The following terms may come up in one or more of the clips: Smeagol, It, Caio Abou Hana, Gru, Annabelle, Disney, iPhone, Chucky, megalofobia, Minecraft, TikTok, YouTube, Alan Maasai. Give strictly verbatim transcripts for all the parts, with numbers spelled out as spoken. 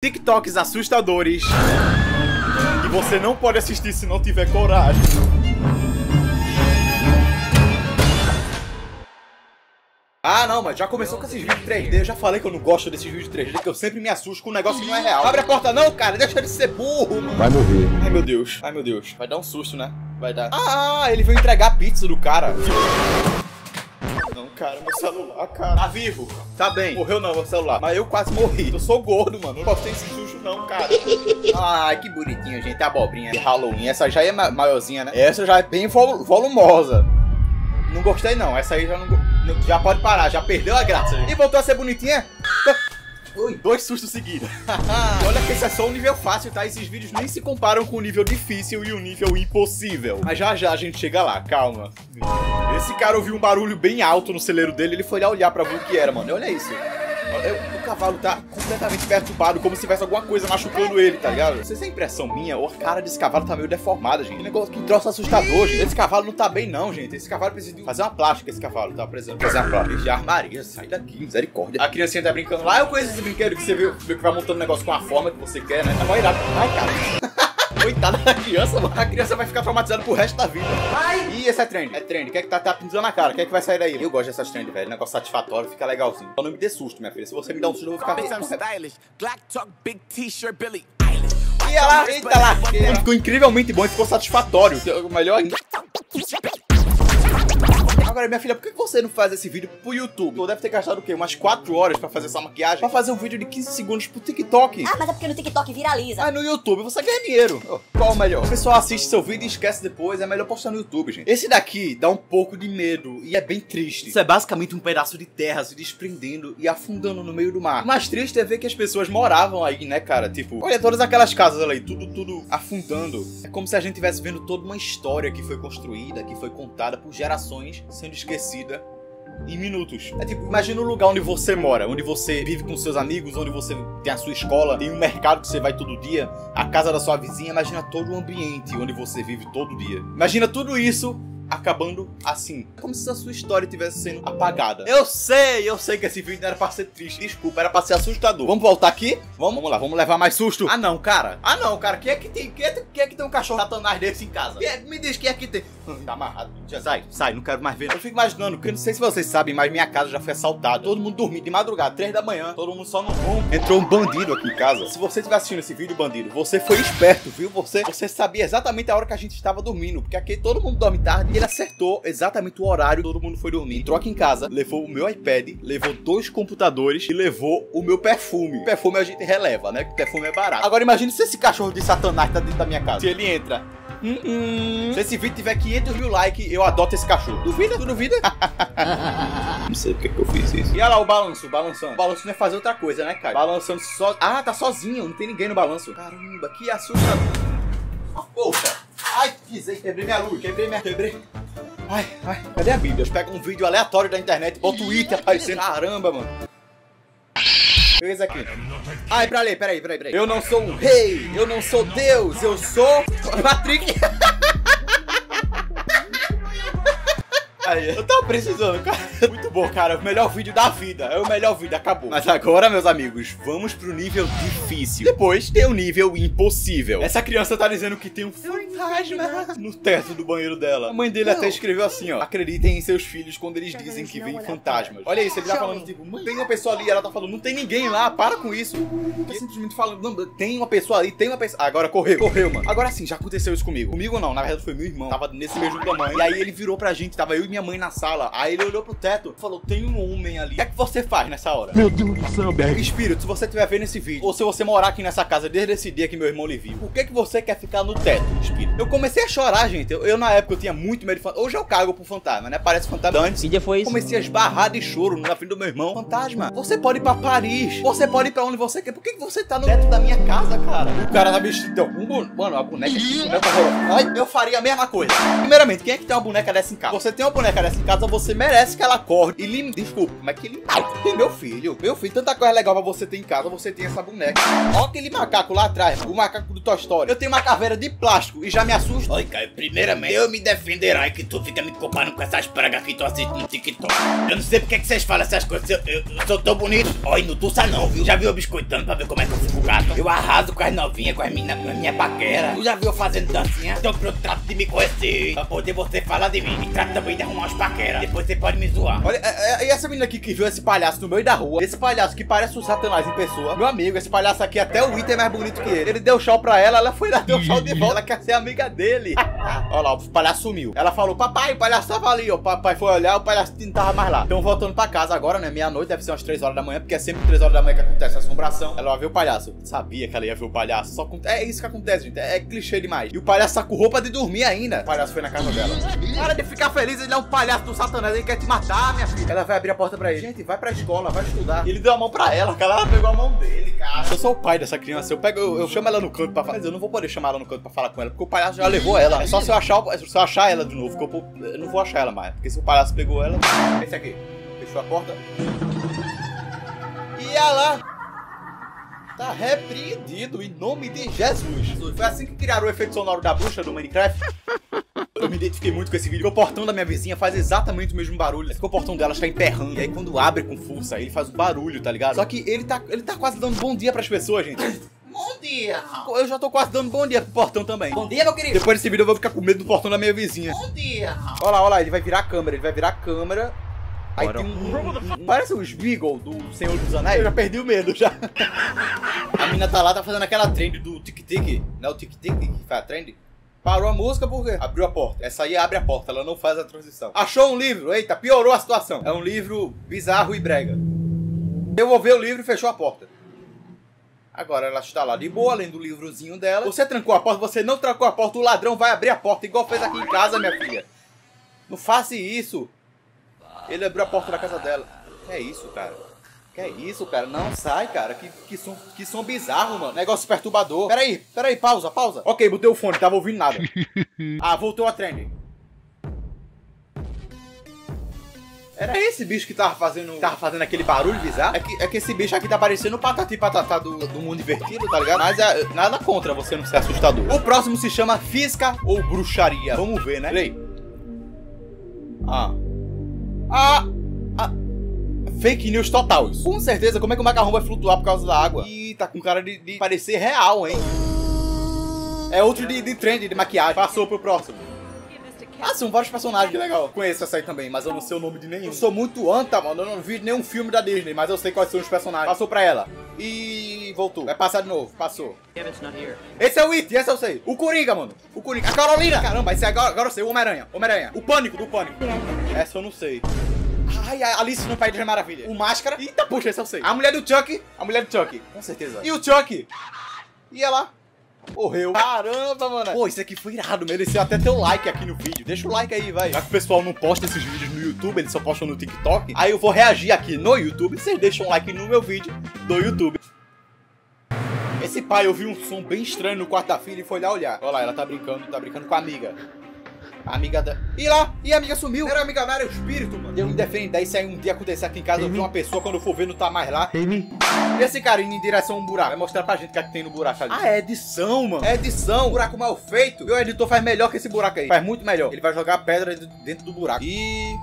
TikToks assustadores e você não pode assistir se não tiver coragem. Ah não, mas já começou com esses vídeos três D. Eu já falei que eu não gosto desses vídeos três D, que eu sempre me assusto com um negócio que não é real. Abre a porta não, cara, deixa de ser burro, mano. Vai morrer. Ai meu Deus, ai meu Deus. Vai dar um susto, né? Vai dar. Ah, ele veio entregar a pizza do cara. Cara, meu celular, cara. Tá vivo. Tá bem. Morreu não, meu celular. Mas eu quase morri. Eu sou gordo, mano. Não posso ter esse sujo não, cara. Ai, que bonitinho, gente. A abobrinha de Halloween. Essa já é ma maiorzinha, né? Essa já é bem vol volumosa. Não gostei, não. Essa aí já não... Já pode parar. Já perdeu a graça. E voltou a ser bonitinha? Ui, dois sustos seguidos. Olha que esse é só um nível fácil, tá? Esses vídeos nem se comparam com o nível difícil e o nível impossível. Mas já já a gente chega lá. Calma. Esse cara ouviu um barulho bem alto no celeiro dele, ele foi lá olhar pra ver o que era, mano. Olha isso. O cavalo tá completamente perturbado, como se tivesse alguma coisa machucando ele, tá ligado? Não sei se é impressão minha ou a cara desse cavalo tá meio deformada, gente. Que negócio, que troço assustador, gente. Esse cavalo não tá bem, não, gente. Esse cavalo precisa de fazer uma plástica, esse cavalo tá precisando fazer uma plástica de armaria. Sai daqui, misericórdia. A criancinha tá brincando lá. Eu conheço esse brinquedo que você viu, que vai montando um negócio com a forma que você quer, né? Tá vai irado. Ai, cara. Coitada da criança, mano. A criança vai ficar traumatizada pro resto da vida. Ai. Ih, esse é trend. É trend. Quer que tá, tá pintando na cara? Quer que vai sair daí? Eu gosto dessas trend, velho. Negócio satisfatório, fica legalzinho. Só não me dê susto, minha filha. Se você me dá um susto, eu vou ficar pensando. E ela, eita lá. Ficou incrivelmente bom e ficou satisfatório. O melhor ainda. Agora, minha filha, por que você não faz esse vídeo pro YouTube? Eu deve ter gastado o quê? Umas quatro horas pra fazer essa maquiagem? Pra fazer um vídeo de quinze segundos pro TikTok. Ah, mas é porque no TikTok viraliza. Ah, no YouTube você ganha dinheiro. Oh, qual o melhor? O pessoal assiste seu vídeo e esquece depois. É melhor postar no YouTube, gente. Esse daqui dá um pouco de medo e é bem triste. Isso é basicamente um pedaço de terra se desprendendo e afundando no meio do mar. O mais triste é ver que as pessoas moravam aí, né, cara? Tipo, olha todas aquelas casas ali, tudo, tudo afundando. É como se a gente estivesse vendo toda uma história que foi construída, que foi contada por gerações, sendo esquecida em minutos. É tipo, imagina um lugar onde você mora, onde você vive com seus amigos, onde você tem a sua escola, tem um mercado que você vai todo dia, a casa da sua vizinha, imagina todo o ambiente onde você vive todo dia. Imagina tudo isso acabando assim. Como se a sua história estivesse sendo apagada. Eu sei, eu sei que esse vídeo não era pra ser triste. Desculpa, era pra ser assustador. Vamos voltar aqui? Vamos, vamos lá, vamos levar mais susto. Ah não, cara. Ah não, cara. Quem é que tem, quem é, quem é que tem um cachorro satanás desse em casa? É, me diz quem é que tem. Hum, tá amarrado. Já sai, sai, não quero mais ver. Eu fico imaginando, porque não sei se vocês sabem, mas minha casa já foi assaltada. Todo mundo dormindo de madrugada, três da manhã. Todo mundo só no rumo. Entrou um bandido aqui em casa. Se você estiver assistindo esse vídeo, bandido, você foi esperto, viu? Você, você sabia exatamente a hora que a gente estava dormindo. Porque aqui todo mundo dorme tarde. Ele acertou exatamente o horário, todo mundo foi dormir. Entrou aqui em casa, levou o meu iPad, levou dois computadores e levou o meu perfume. O perfume a gente releva, né? O perfume é barato. Agora imagina se esse cachorro de satanás tá dentro da minha casa. Se ele entra. Hum, hum. Se esse vídeo tiver quinhentos mil likes, eu adoto esse cachorro. Duvida? Tu duvida? Não sei porque que eu fiz isso. E olha lá o balanço, balançando. O balanço não é fazer outra coisa, né, cara? Balançando só. Ah, tá sozinho, não tem ninguém no balanço. Caramba, que assustador. Ah, poxa. Ai, pisei, quebrei minha luz, quebrei minha... Quebrei... Ai, ai, cadê a Bíblia? Eu pego um vídeo aleatório da internet, boto o It aparecendo. Caramba, mano. Pega isso aqui. Ai, pra ler, peraí, peraí, peraí. Eu não sou um rei, eu não sou Deus, eu sou... Patrick... Aí, eu tava precisando, cara. Muito bom, cara. O melhor vídeo da vida. É o melhor vídeo, acabou. Mas agora, meus amigos, vamos pro nível difícil. Depois tem o nível impossível. Essa criança tá dizendo que tem um fantasma no teto do banheiro dela. A mãe dele até escreveu assim, ó. Acreditem em seus filhos quando eles dizem que veem fantasmas. Olha isso, ele tá falando, tipo, tem uma pessoa ali. Ela tá falando, não tem ninguém lá, para com isso. Tá simplesmente falando, não, tem uma pessoa ali, tem uma pessoa... Ah, agora correu, correu, mano. Agora sim, já aconteceu isso comigo. Comigo não, na verdade foi meu irmão. Tava nesse mesmo tamanho. E aí ele virou pra gente, tava eu e minha mãe na sala. Aí ele olhou pro teto e falou, tem um homem ali. O que é que você faz nessa hora? Meu Deus do céu, Berg. Espírito, se você estiver vendo esse vídeo, ou se você morar aqui nessa casa desde esse dia que meu irmão lhe viu, por que que você quer ficar no teto, espírito? Eu comecei a chorar, gente. Eu, eu na época, eu tinha muito medo de fantasma. Hoje eu cago pro fantasma, né? Parece fantasma. Antes, que dia foi isso? Comecei a esbarrar de choro na frente do meu irmão. Fantasma, você pode ir pra Paris. Você pode ir pra onde você quer. Por que que você tá no teto da minha casa, cara? O cara tá bicho. Então, um bon... Mano, a boneca... Ai, eu faria a mesma coisa. Primeiramente, quem é que tem uma boneca dessa em casa? Você tem uma boneca né, cara? Nesse caso, você merece que ela acorde. E lim... Desculpa, mas que lim... Tem meu filho. Meu filho, tanta coisa legal pra você ter em casa, você tem essa boneca. Olha aquele macaco lá atrás, o macaco do Toy Story. Eu tenho uma caveira de plástico e já me assusta. Oi, Caio, primeiramente, eu me defenderai que tu fica me comparando com essas pragas que tu assiste no TikTok. Eu não sei porque que vocês falam essas coisas. Eu, eu, eu sou tão bonito. Oi, não tussa não, viu? Já viu eu biscoitando pra ver como é que eu fico gato? Eu arraso com as novinhas, com as meninas, com as minhas paqueras. Tu já viu eu fazendo dancinha? Então eu trato de me conhecer, pra poder você falar de mim. Me trato também de arrumar umas paqueras. Depois você pode me zoar. Olha, é, é, e essa menina aqui que viu esse palhaço no meio da rua? Esse palhaço que parece um satanás em pessoa. Meu amigo, esse palhaço aqui, até o It é mais bonito que ele. Ele deu show pra ela, ela foi lá, deu show de volta, ela quer ser amiga dele. Olha lá, o palhaço sumiu. Ela falou, papai, o palhaço tava ali, ó. Papai foi olhar, o palhaço não tava mais lá. Então voltando pra casa agora, né? Meia-noite, deve ser umas três horas da manhã, porque é sempre três horas da manhã que acontece a assombração. Ela vai ver o palhaço. Sabia que ela ia ver o palhaço. Só é isso que acontece, gente. É, é clichê demais. E o palhaço sacou roupa de dormir ainda. O palhaço foi na casa dela. Para de ficar feliz, ele é um palhaço do satanás, ele quer te matar, minha filha. Ela vai abrir a porta pra ele. Gente, vai pra escola, vai estudar. Ele deu a mão pra ela, cara. Ela pegou a mão dele, cara. Eu sou o pai dessa criança. Eu pego, eu, eu chamo ela no canto pra falar. Mas eu não vou poder chamar ela no canto pra falar com ela, porque o palhaço já levou ela. É só se eu achar, se eu achar ela de novo, que eu, eu não vou achar ela mais. Porque se o palhaço pegou ela. Esse aqui. Fechou a porta. E ela tá repreendido em nome de Jesus. Foi assim que criaram o efeito sonoro da bruxa do Minecraft. Eu me identifiquei muito com esse vídeo. O portão da minha vizinha faz exatamente o mesmo barulho. Porque o portão dela está emperrando. E aí quando abre com força, ele faz um barulho, tá ligado? Só que ele tá, ele tá quase dando bom dia pras pessoas, gente. Bom dia! Eu já tô quase dando bom dia pro portão também. Bom dia, meu querido! Depois desse vídeo eu vou ficar com medo do portão da minha vizinha. Bom dia! Olha lá, olha lá, ele vai virar a câmera, ele vai virar a câmera. Aí tem um, um, um, parece um Smeagol do Senhor dos Anéis. Eu já perdi o medo, já. A mina tá lá, tá fazendo aquela trend do tic-tic. Não é o tic-tic que faz a trend? Parou a música porque abriu a porta. Essa aí abre a porta, ela não faz a transição. Achou um livro? Eita, piorou a situação. É um livro bizarro e brega. Devolveu o livro e fechou a porta. Agora ela está lá de boa, lendo o livrozinho dela. Você trancou a porta, você não trancou a porta. O ladrão vai abrir a porta, igual fez aqui em casa, minha filha. Não faça isso. Ele abriu a porta da casa dela. Que é isso, cara? Que é isso, cara? Não sai, cara. Que, que, som, que som bizarro, mano. Negócio perturbador. Peraí, peraí, pausa, pausa. Ok, botei o fone, tava ouvindo nada. Ah, voltou a trend. Era esse bicho que tava fazendo tava fazendo aquele barulho bizarro? É que, é que esse bicho aqui tá parecendo o patati patatá do, do mundo invertido, tá ligado? Mas é, nada contra você não ser assustador. O próximo se chama física ou bruxaria. Vamos ver, né? Peraí. Ah... Ah, ah, fake news total isso. Com certeza, como é que o macarrão vai flutuar por causa da água? Ih, tá com cara de, de parecer real, hein? É outro de, de trend, de maquiagem. Passou pro próximo. Ah, são vários personagens, que legal. Conheço essa aí também, mas eu não sei o nome de nenhum. Eu sou muito anta, mano. Eu não vi nenhum filme da Disney, mas eu sei quais são os personagens. Passou pra ela. E voltou. Vai passar de novo. Passou. Esse é o It, esse eu sei. O Coringa, mano. O Coringa. A Carolina. Caramba, esse agora, agora eu sei. O Homem-Aranha. Homem-Aranha. O Pânico, do Pânico. Essa eu não sei. Ai, a Alice no País das Maravilhas. O Máscara. Eita, puxa, esse eu sei. A mulher do Chucky. A mulher do Chucky. Com certeza. E o Chucky. E ela morreu. Caramba, mano. Pô, isso aqui foi irado. Mereceu até teu like aqui no vídeo. Deixa o like aí, vai. Já que o pessoal não posta esses vídeos no YouTube, eles só postam no TikTok. Aí eu vou reagir aqui no YouTube. Vocês deixam um like no meu vídeo do YouTube. Esse pai ouviu um som bem estranho no quarto da filha e foi lá olhar. Olha lá, ela tá brincando, tá brincando com a amiga. A amiga da... E lá, e a amiga sumiu. Era a amiga da área, o espírito, mano. Eu me defendo daí, se aí um dia acontecer aqui em casa, eu vi uma pessoa, quando eu for ver, não tá mais lá. E esse cara indo em direção a um buraco. Vai mostrar pra gente o que é que tem no buraco ali. Ah, é edição, mano. É edição. Buraco mal feito. Meu editor faz melhor que esse buraco aí. Faz muito melhor. Ele vai jogar a pedra dentro do buraco. E...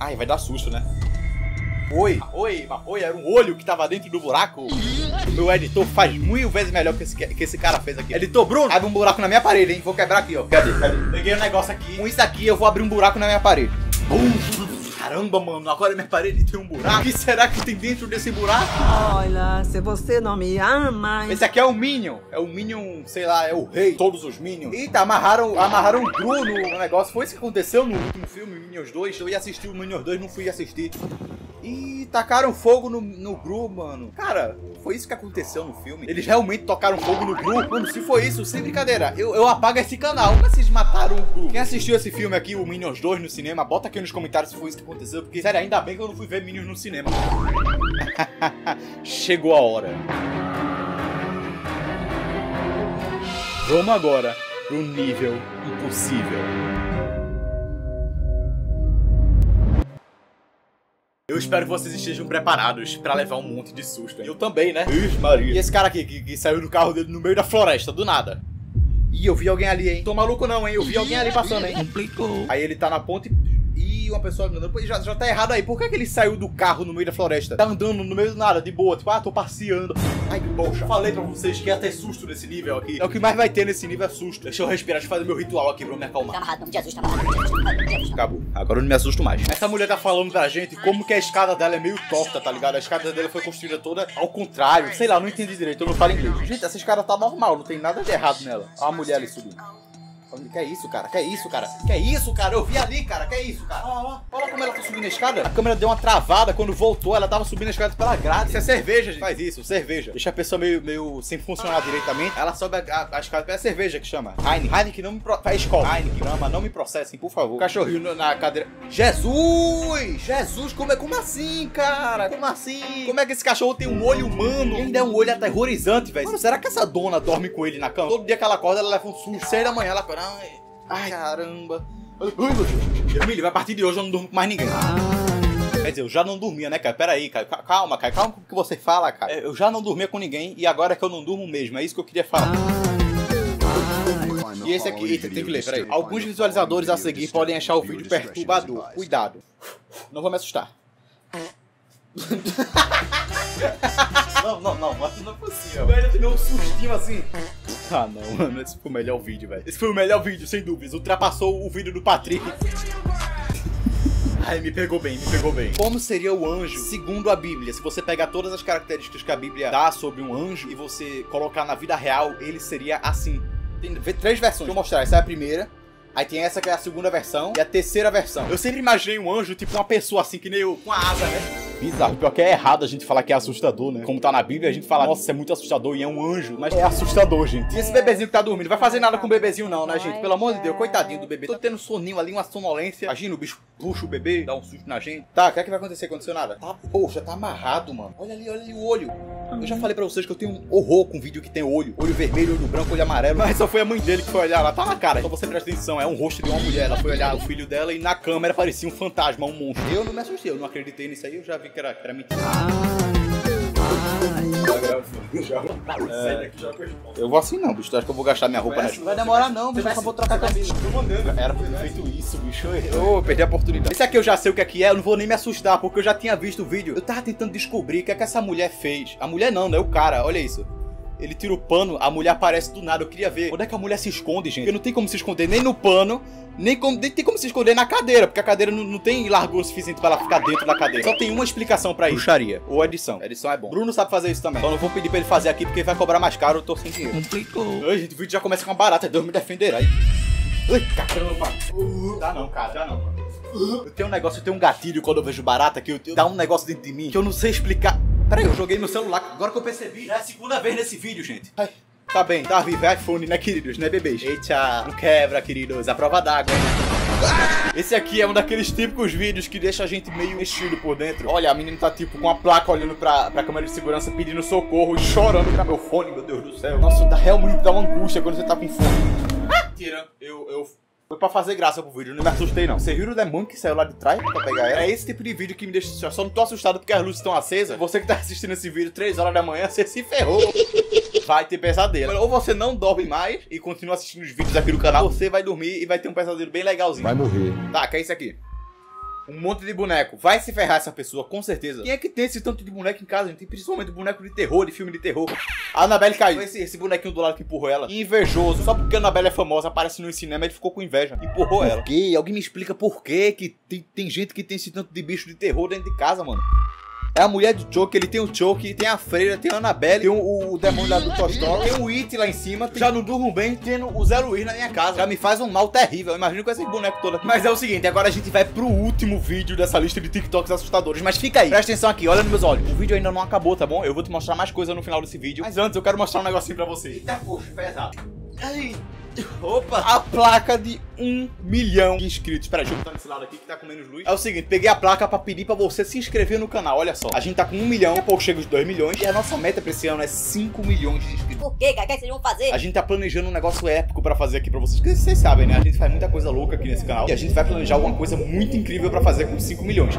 Ai, vai dar susto, né? Oi, oi, oi, era um olho que tava dentro do buraco. O meu editor faz mil vezes melhor que esse, que esse cara fez aqui. Editor Bruno, abre um buraco na minha parede, hein? Vou quebrar aqui, ó. Cadê? Cadê? Peguei um negócio aqui. Com isso aqui eu vou abrir um buraco na minha parede. Uf, caramba, mano, agora minha parede tem um buraco. O que será que tem dentro desse buraco? Olha, se você não me ama... Esse aqui é o Minion. É o Minion, sei lá, é o rei. Todos os Minions. Eita, amarraram, amarraram o Gru no negócio. Foi isso que aconteceu no último filme, Minions dois. Eu ia assistir o Minions dois, não fui assistir. E tacaram fogo no, no Gru, mano. Cara, foi isso que aconteceu no filme? Eles realmente tocaram fogo no Gru? Mano, se foi isso, sem brincadeira, eu, eu apago esse canal. Mas vocês mataram o Gru. Quem assistiu esse filme aqui, o Minions dois no cinema, bota aqui nos comentários se foi isso que aconteceu. Porque, sério, ainda bem que eu não fui ver Minions no cinema. Chegou a hora. Vamos agora pro nível impossível. Eu espero que vocês estejam preparados pra levar um monte de susto. Eu também, né? Ixi, Maria. E esse cara aqui, que, que saiu do carro dele no meio da floresta, do nada. Ih, eu vi alguém ali, hein? Tô maluco não, hein? Eu vi Ih, alguém ali passando, hein? Complicou. Aí ele tá na ponte e uma pessoa andando. Já, já tá errado aí. Por que é que ele saiu do carro no meio da floresta? Tá andando no meio do nada, de boa. Tipo, ah, tô passeando. Ai, que bocha. Falei pra vocês que ia ter susto nesse nível aqui. É o que mais vai ter nesse nível é susto. Deixa eu respirar, deixa eu fazer meu ritual aqui pra me acalmar. Acabou. Agora eu não me assusto mais. Essa mulher tá falando pra gente como que a escada dela é meio torta, tá ligado? A escada dela foi construída toda ao contrário. Sei lá, não entendi direito, eu não falo inglês. Gente, essa escada tá normal, não tem nada de errado nela. Olha a mulher ali subindo. Que é isso, cara? Que é isso, cara? Que é isso, cara? Eu vi ali, cara. Que é isso, cara? Olha, olha como ela tá subindo a escada. A câmera deu uma travada quando voltou. Ela tava subindo a escada pela grade. Isso é cerveja, gente. Faz isso, cerveja. Deixa a pessoa meio, meio sem funcionar direitamente. Ela sobe a, a, a escada pela cerveja que chama. Heine, Heine que não me processem. Faz escola. Heine que ama, não me processem, por favor. Cachorrinho na cadeira. Jesus! Jesus, como é? Como assim, cara? Como assim? Como é que esse cachorro tem um olho humano? Ainda é um olho aterrorizante, velho. Mano, será que essa dona dorme com ele na cama? Todo dia que ela acorda, ela leva um susto. Seis da manhã, ela acorda. Ai, ai, caramba. Ai, meu Deus. Deus me livre, a partir de hoje eu não durmo com mais ninguém. Ai. Quer dizer, eu já não dormia, né, cara? Pera aí, cara. Calma, cara. Calma com o que você fala, cara. Eu já não dormia com ninguém e agora é que eu não durmo mesmo. É isso que eu queria falar. Ai. E esse aqui, eita, tem que ler, peraí. Alguns visualizadores a seguir podem achar o vídeo perturbador. Cuidado. Não vou me assustar. Não, não, não, mas não é possível. Velho, tu deu um sustinho assim. Ah, não, mano, esse foi o melhor vídeo, velho. Esse foi o melhor vídeo, sem dúvidas. Ultrapassou o vídeo do Patrick. Ai, me pegou bem, me pegou bem. Como seria o anjo segundo a Bíblia? Se você pegar todas as características que a Bíblia dá sobre um anjo e você colocar na vida real, ele seria assim. Tem três versões. Deixa eu mostrar, essa é a primeira. Aí tem essa que é a segunda versão e a terceira versão. Eu sempre imaginei um anjo tipo uma pessoa assim, que nem eu, com a asa, né? Bizarro. Pior que é errado a gente falar que é assustador, né? Como tá na Bíblia, a gente fala, nossa, isso é muito assustador e é um anjo. Mas é assustador, gente. E esse bebezinho que tá dormindo? Vai fazer nada com o bebezinho não, né, gente? Pelo amor de Deus, coitadinho do bebê. Tô tendo soninho ali, uma sonolência. Imagina, o bicho puxa o bebê, dá um susto na gente. Tá, o que é que vai acontecer? Aconteceu nada? Tá, poxa, tá amarrado, mano. Olha ali, olha ali o olho. Eu já falei pra vocês que eu tenho um horror com vídeo que tem olho. Olho vermelho, olho branco, olho amarelo. Mas só foi a mãe dele que foi olhar lá. Tá na cara. Só você presta atenção, é um rosto de uma mulher. Ela foi olhar o filho dela e na câmera parecia um fantasma, um monstro. Eu não me assustei, eu não acreditei nisso aí, eu já vi que era, que era mentira. É, eu vou assim não, bicho. Tu acha que eu vou gastar minha roupa? Não vai, vai demorar não, bicho. Eu só vou trocar camisa. Era pra ter feito isso, bicho. Eu perdi a oportunidade. Esse aqui eu já sei o que é que é. Eu não vou nem me assustar, porque eu já tinha visto o vídeo. Eu tava tentando descobrir o que é que essa mulher fez. A mulher não, né? O cara, olha isso. Ele tira o pano, a mulher aparece do nada. Eu queria ver onde é que a mulher se esconde, gente. Porque não tem como se esconder nem no pano, nem, como, nem tem como se esconder na cadeira. Porque a cadeira não, não tem largura suficiente pra ela ficar dentro da cadeira. Só tem uma explicação pra isso. Bruxaria. Ou edição. Edição é bom. Bruno sabe fazer isso também. Só não vou pedir pra ele fazer aqui porque vai cobrar mais caro. Eu tô sem dinheiro. Complicou. Ai, gente, o vídeo já começa com uma barata. Deus me defenderá. Ai, caramba. Dá não, cara. Dá não, mano. Eu tenho um negócio, eu tenho um gatilho quando eu vejo barata que eu, eu, dá um negócio dentro de mim que eu não sei explicar. Peraí, eu joguei meu celular, agora que eu percebi. Já é a segunda vez nesse vídeo, gente. Ai, tá bem, tá vivo, é iPhone, né, queridos, né, bebês? Eita, não quebra, queridos, a prova d'água. Ah! Esse aqui é um daqueles típicos vídeos que deixa a gente meio mexido por dentro. Olha, a menina tá tipo com a placa olhando pra, pra câmera de segurança, pedindo socorro e chorando pra meu fone, meu Deus do céu. Nossa, dá, realmente dá uma angústia quando você tá com fome. Ah! Tira, eu... eu... Foi pra fazer graça pro vídeo, não me assustei não. Você viu o demônio que saiu lá de trás pra pegar ela? É esse tipo de vídeo que me deixa assustado. Só não tô assustado porque as luzes estão acesas. Você que tá assistindo esse vídeo três horas da manhã, você se ferrou. Vai ter pesadelo. Ou você não dorme mais e continua assistindo os vídeos aqui do canal, ou você vai dormir e vai ter um pesadelo bem legalzinho. Vai morrer. Tá, que é isso aqui? Um monte de boneco. Vai se ferrar essa pessoa, com certeza. Quem é que tem esse tanto de boneco em casa, gente? Tem principalmente boneco de terror, de filme de terror. A Annabelle caiu. Esse, esse bonequinho do lado que empurrou ela. Invejoso. Só porque a Annabelle é famosa, aparece no cinema, ele ficou com inveja. Empurrou ela. Por quê? Alguém me explica por quê que tem, tem gente que tem esse tanto de bicho de terror dentro de casa, mano. É a mulher do Chucky, ele tem o Chucky, tem a freira, tem a Annabelle, tem o, o demônio lá do Tostó, tem o It lá em cima, tem... já não durmo bem, tendo o Zé Luiz na minha casa. Já me faz um mal terrível, eu imagino com esse boneco todo aqui. Mas é o seguinte, agora a gente vai pro último vídeo dessa lista de TikToks assustadores. Mas fica aí, presta atenção aqui, olha nos meus olhos. O vídeo ainda não acabou, tá bom? Eu vou te mostrar mais coisa no final desse vídeo. Mas antes eu quero mostrar um negocinho pra vocês. Eita, poxa, pesado. Ai... Opa! A placa de um milhão de inscritos. Peraí, deixa eu botar nesse lado aqui que tá com menos luz. É o seguinte, peguei a placa pra pedir pra você se inscrever no canal, olha só. A gente tá com um milhão, daqui a pouco chega os dois milhões. E a nossa meta pra esse ano é cinco milhões de inscritos. Por quê, cara? O que vocês vão fazer? A gente tá planejando um negócio épico pra fazer aqui pra vocês. Porque vocês sabem, né? A gente faz muita coisa louca aqui nesse canal. E a gente vai planejar alguma coisa muito incrível pra fazer com cinco milhões.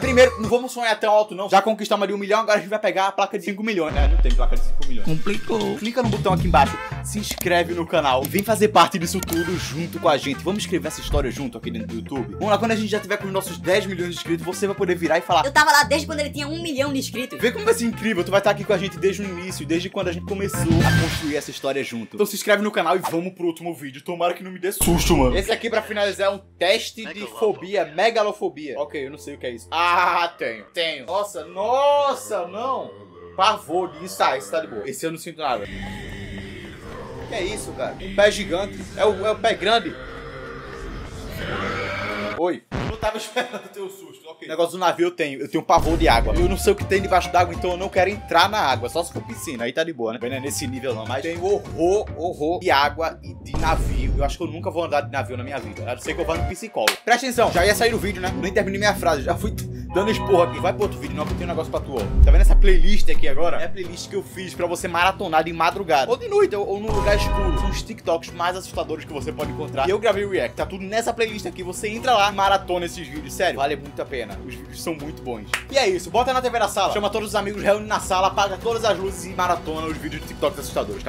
Mas primeiro, não vamos sonhar tão alto não. Já conquistamos ali um milhão, agora a gente vai pegar a placa de cinco milhões. É, não tem placa de cinco milhões. Complicou. Clica no botão aqui embaixo, se inscreve no canal e vem fazer parte disso tudo junto com a gente. Vamos escrever essa história junto aqui dentro do YouTube. Vamos lá, quando a gente já tiver com os nossos dez milhões de inscritos, você vai poder virar e falar: eu tava lá desde quando ele tinha um milhão de inscritos. Vê como vai ser incrível, tu vai estar aqui com a gente desde o início, desde quando a gente começou a construir essa história junto. Então se inscreve no canal e vamos pro último vídeo. Tomara que não me dê susto, mano. Esse aqui pra finalizar é um teste de fobia, megalofobia. Ok, eu não sei o que é isso. Ah, tenho, tenho. Nossa, nossa, não. Pavor de isso. Ah, isso tá de boa. Esse eu não sinto nada. Que é isso, cara? Um pé gigante. É o, é o pé grande. Oi. Eu não tava esperando ter um susto, ok. Negócio do navio eu tenho, eu tenho pavor de água. Eu não sei o que tem debaixo d'água, então eu não quero entrar na água. Só se for piscina, aí tá de boa, né? Não é nesse nível não, mas tenho horror, horror de água e de navio. Eu acho que eu nunca vou andar de navio na minha vida, a não ser que eu vá no psicólogo. Presta atenção, já ia sair o vídeo, né? Nem terminei minha frase, já fui dando esporro aqui. Vai pro outro vídeo, não, que eu tenho um negócio pra tu, ó. Tá vendo essa playlist aqui agora? É a playlist que eu fiz pra você maratonar de madrugada, ou de noite, ou, ou num lugar escuro. São os TikToks mais assustadores que você pode encontrar. E eu gravei o React, tá tudo nessa playlist aqui. Você entra lá, maratona esses vídeos, sério, vale muito a pena. Os vídeos são muito bons. E é isso, bota na T V da sala, chama todos os amigos, reúne na sala, apaga todas as luzes e maratona os vídeos de TikToks assustadores, tá bom?